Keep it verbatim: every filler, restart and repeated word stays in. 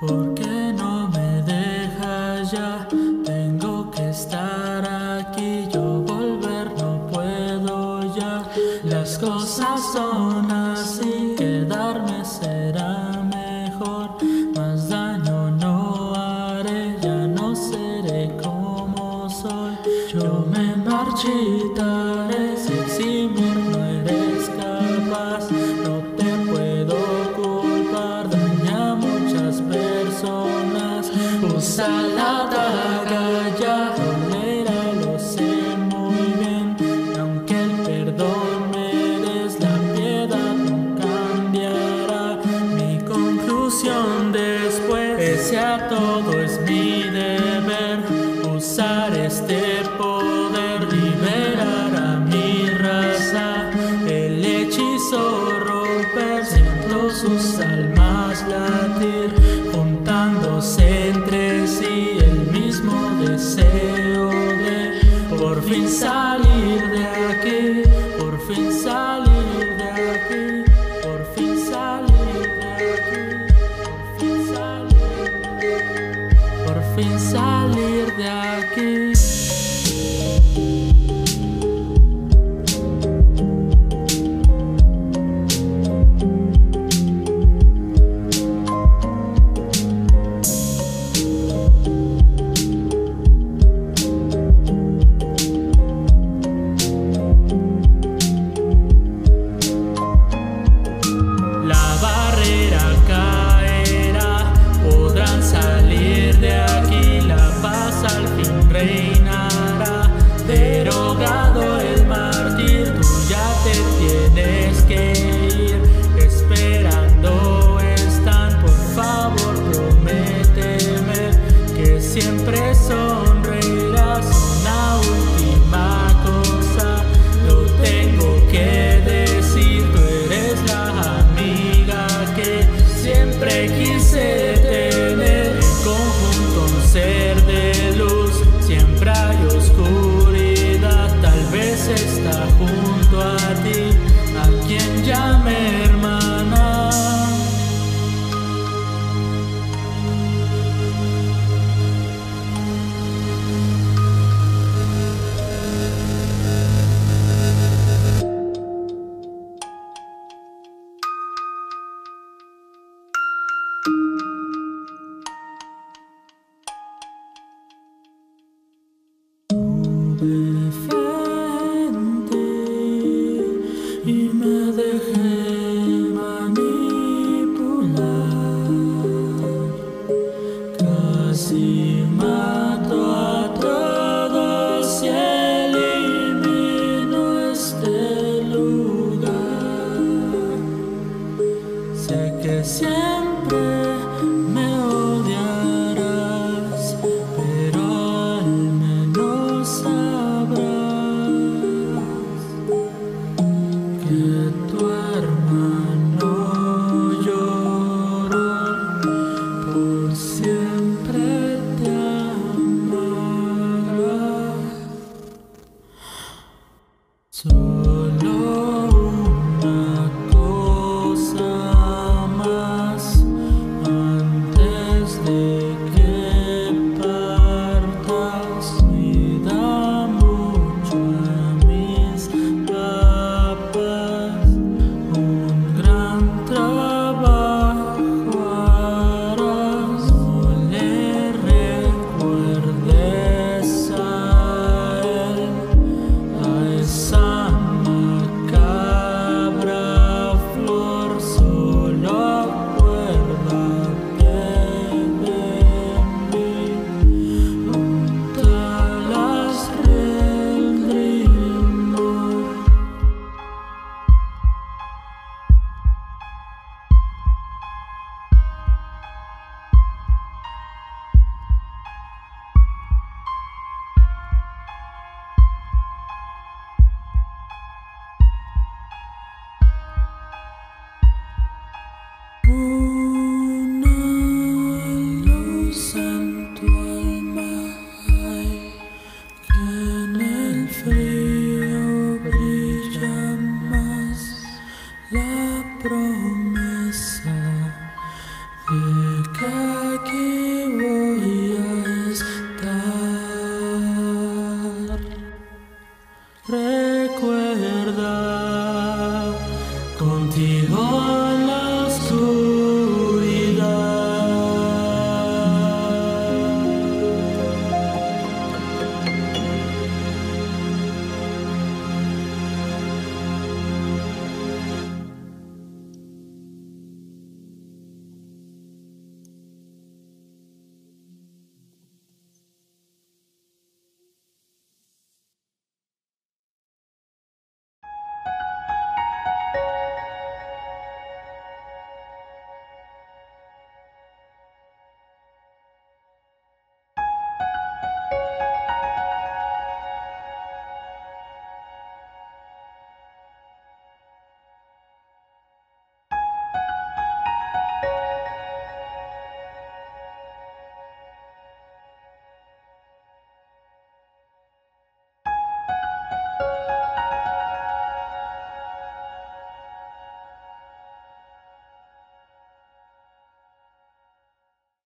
¿Por qué no me dejas ya? Tengo que estar aquí, yo volver no puedo ya. Las cosas son así, quedarme será mejor. Más daño no haré, ya no seré como soy. Yo me marchitaré si eximir no eres capaz. No te puedo culpar, daña muchas veces personas. Usa la daga ya, tolera, lo sé muy bien. Y aunque el perdón me des, la piedad no cambiará. Mi conclusión después, pese a todo es mi deber, usar este poder, liberar a mi raza. El hechizo romper, siento sus almas latir, entre sí el mismo deseo de por fin salir de aquí, por fin salir de aquí, por fin salir de aquí, por fin salir de aquí, por fin salir de aquí. Reinará, derogado el mártir, tú ya te tienes que ir. Esperando están, por favor prométeme que siempre sonreirás. Una última cosa, lo tengo que decir, tú eres la amiga que siempre quise tener. En conjunto un ser de luz, siempre hay oscuridad, tal vez está junto a ti, a quien llame hermana. Tuve fe en ti y me dejé manipular, casi mato a todos y elimino este lugar. Sé que siempre some recuerda.